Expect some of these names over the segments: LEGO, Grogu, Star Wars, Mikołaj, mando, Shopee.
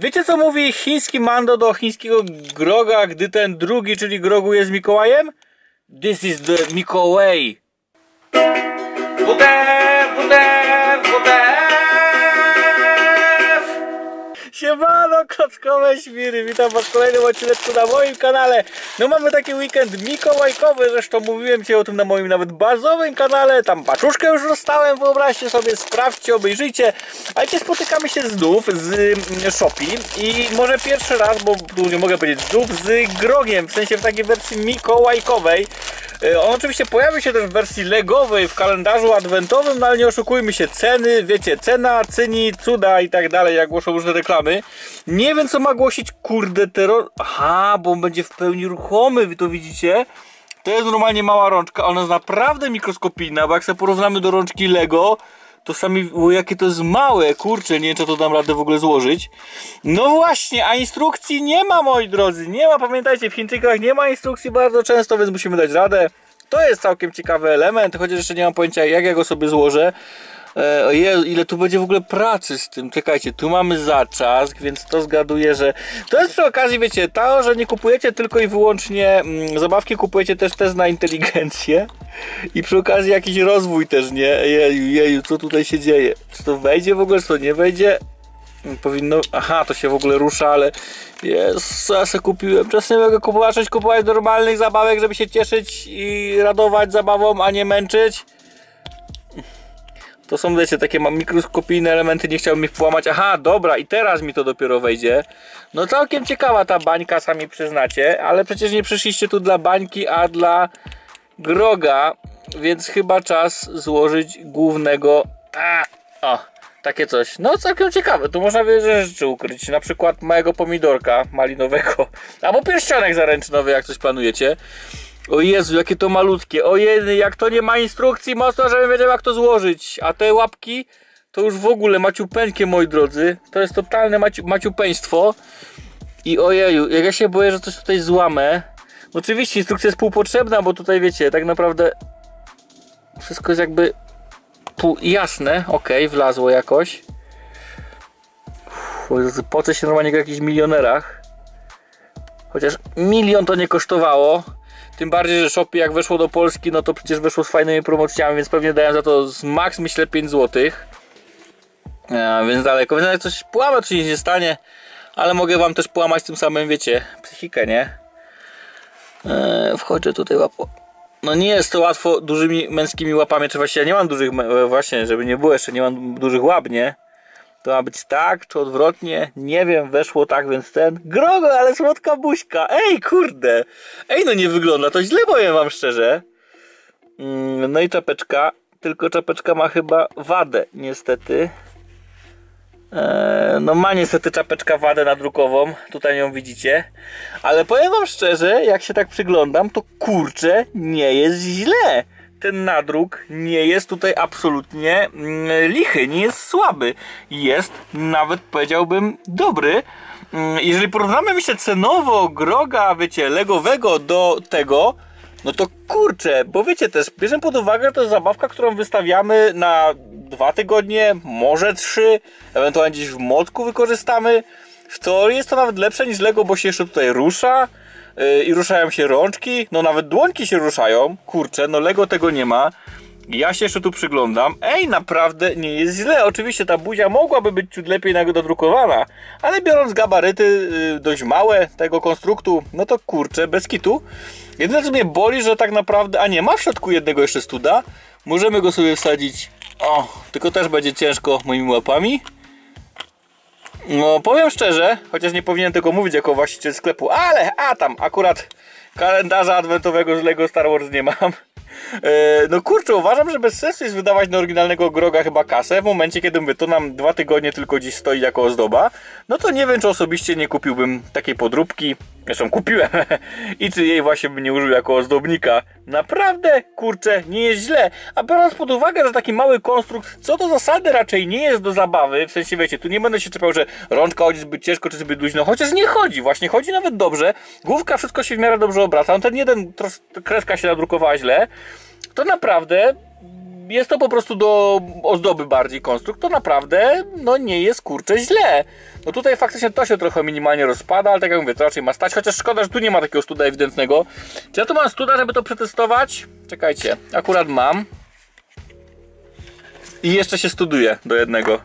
Wiecie, co mówi chiński Mando do chińskiego Groga, gdy ten drugi, czyli Grogu, jest Mikołajem? This is the Mikołaj. Siemano, kotkowe świry, witam was w kolejnym odcineczku na moim kanale. No mamy taki weekend mikołajkowy, zresztą mówiłem dzisiaj o tym na moim nawet bazowym kanale. Tam paczuszkę już dostałem, wyobraźcie sobie, sprawdźcie, obejrzyjcie. A dzisiaj spotykamy się znów z Shopee i może pierwszy raz, bo tu nie mogę powiedzieć znów, z Grogiem, w sensie w takiej wersji mikołajkowej. On oczywiście pojawi się też w wersji legowej w kalendarzu adwentowym, no ale nie oszukujmy się, ceny, wiecie, cena cyni, cuda i tak dalej, jak głoszą różne reklamy. Nie wiem, co ma głosić, kurde, terror... Aha, bo on będzie w pełni ruchomy, wy to widzicie? To jest normalnie mała rączka, ona jest naprawdę mikroskopijna, bo jak sobie porównamy do rączki Lego, to sami, o, jakie to jest małe, kurczę, nie wiem, czy to dam radę w ogóle złożyć. No właśnie, a instrukcji nie ma, moi drodzy, nie ma, pamiętajcie, w Chińczykach nie ma instrukcji bardzo często, więc musimy dać radę. To jest całkiem ciekawy element, chociaż jeszcze nie mam pojęcia, jak ja go sobie złożę. Ile tu będzie w ogóle pracy z tym, czekajcie, tu mamy zaczask, więc to zgaduję, że... To jest przy okazji, wiecie, to, że nie kupujecie tylko i wyłącznie zabawki, kupujecie też test na inteligencję i przy okazji jakiś rozwój też, nie? Jeju, co tutaj się dzieje? Czy to wejdzie w ogóle, czy to nie wejdzie? Powinno... Aha, to się w ogóle rusza, ale... Jezu, ja se kupiłem. Czasem mogę kupować normalnych zabawek, żeby się cieszyć i radować zabawą, a nie męczyć. To są, wiecie, takie mam mikroskopijne elementy, nie chciałbym ich połamać. Aha, dobra, i teraz mi to dopiero wejdzie. No całkiem ciekawa ta bańka, sami przyznacie, ale przecież nie przyszliście tu dla bańki, a dla Groga, więc chyba czas złożyć głównego... O, takie coś. No całkiem ciekawe, tu można wiele rzeczy ukryć, na przykład małego pomidorka malinowego, albo pierścionek zaręczynowy, jak coś planujecie. O Jezu, jakie to malutkie, ojej, jak to nie ma instrukcji, mocno, żebym wiedział, jak to złożyć. A te łapki, to już w ogóle maciupeńkie, moi drodzy. To jest totalne maciupeństwo. I ojeju, jak ja się boję, że coś tutaj złamę. Oczywiście instrukcja jest półpotrzebna, bo tutaj wiecie, tak naprawdę wszystko jest jakby pół jasne. Okej, wlazło jakoś. Pocę się normalnie jak jakichś milionerach. Chociaż milion to nie kosztowało. Tym bardziej, że Shopee jak weszło do Polski, no to przecież weszło z fajnymi promocjami, więc pewnie dałem za to z max, myślę, 5 zł. Więc daleko. Więc jak coś połamę, to się nic nie stanie. Ale mogę wam też połamać tym samym, wiecie, psychikę, nie? Wchodzę tutaj łapą. No nie jest to łatwo dużymi męskimi łapami. Czy właśnie ja nie mam dużych, właśnie, żeby nie było jeszcze, nie mam dużych łap, nie? To ma być tak, czy odwrotnie, nie wiem, weszło tak, więc ten... Grogu, ale słodka buźka, ej kurde, ej no nie wygląda, to źle powiem wam szczerze. No i czapeczka, tylko czapeczka ma chyba wadę niestety. No ma niestety czapeczka wadę nadrukową, tutaj ją widzicie. Ale powiem wam szczerze, jak się tak przyglądam, to kurczę, nie jest źle. Ten nadruk nie jest tutaj absolutnie lichy, nie jest słaby. Jest nawet, powiedziałbym, dobry. Jeżeli porównamy mi się cenowo Groga, wiecie, legowego do tego, no to kurczę, bo wiecie też, bierzemy pod uwagę, że to jest zabawka, którą wystawiamy na 2 tygodnie, może 3, ewentualnie gdzieś w młotku wykorzystamy. W teorii jest to nawet lepsze niż Lego, bo się jeszcze tutaj rusza. I ruszają się rączki, no nawet dłońki się ruszają, kurczę, no Lego tego nie ma. Ja się jeszcze tu przyglądam, ej, naprawdę nie jest źle, oczywiście ta buzia mogłaby być ciut lepiej nadrukowana, ale biorąc gabaryty dość małe tego konstruktu, no to kurczę, bez kitu. Jedyne co mnie boli, że tak naprawdę, a nie, ma w środku jednego jeszcze studa, możemy go sobie wsadzić, o, tylko też będzie ciężko moimi łapami. No powiem szczerze, chociaż nie powinienem tego mówić jako właściciel sklepu, ale tam akurat kalendarza adwentowego z Lego Star Wars nie mam. No kurczę, uważam, że bez sensu jest wydawać na oryginalnego Groga chyba kasę w momencie, kiedy mówię, to nam 2 tygodnie tylko gdzieś stoi jako ozdoba. No to nie wiem, czy osobiście nie kupiłbym takiej podróbki, zresztą kupiłem i czy jej właśnie bym nie użył jako ozdobnika. Naprawdę kurczę, nie jest źle, a biorąc pod uwagę, że taki mały konstrukt co do zasady raczej nie jest do zabawy, w sensie wiecie, tu nie będę się czepiał, że rączka chodzi zbyt ciężko czy zbyt luźno, chociaż nie chodzi, właśnie chodzi nawet dobrze, główka, wszystko się w miarę dobrze obraca, no ten jeden kreska się nadrukowała źle. To naprawdę jest to po prostu do ozdoby bardziej konstrukt, to naprawdę no nie jest kurczę źle. No tutaj faktycznie to się trochę minimalnie rozpada, ale tak jak mówię, to raczej ma stać, chociaż szkoda, że tu nie ma takiego studa ewidentnego. Czy ja tu mam studa, żeby to przetestować? Czekajcie, akurat mam. I jeszcze się studuje do jednego.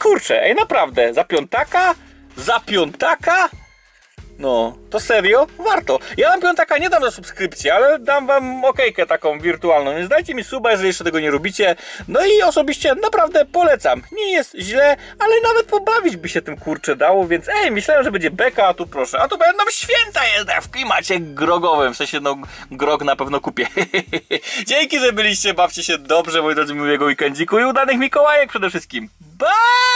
Kurczę, ej naprawdę, za piątaka? Za piątaka? No, to serio? Warto. Ja wam piątaka nie dam za subskrypcję, ale dam wam okejkę taką wirtualną, więc dajcie mi suba, jeżeli jeszcze tego nie robicie. No i osobiście naprawdę polecam. Nie jest źle, ale nawet pobawić by się tym kurczę dało, więc ej, myślałem, że będzie beka, a tu proszę. A tu będą święta jednak w klimacie grogowym, w sensie no, grog na pewno kupię. Dzięki, że byliście, bawcie się dobrze, moi drodzy, miłego weekendziku i udanych Mikołajek przede wszystkim. Bye!